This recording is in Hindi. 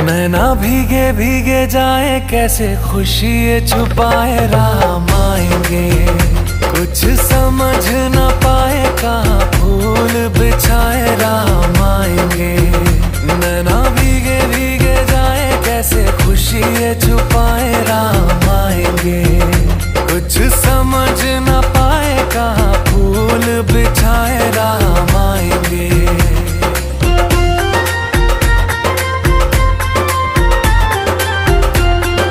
मैं ना भीगे भीगे जाए, कैसे खुशी ये छुपाए, राम आएंगे कुछ समझ ना पाए, कहाँ फूल बिछाए, राम आएंगे। मैं ना भीगे भीगे जाए, कैसे खुशी ये छुपाए, राम आएंगे कुछ समझ ना पाए, कहाँ फूल बिछाए, राम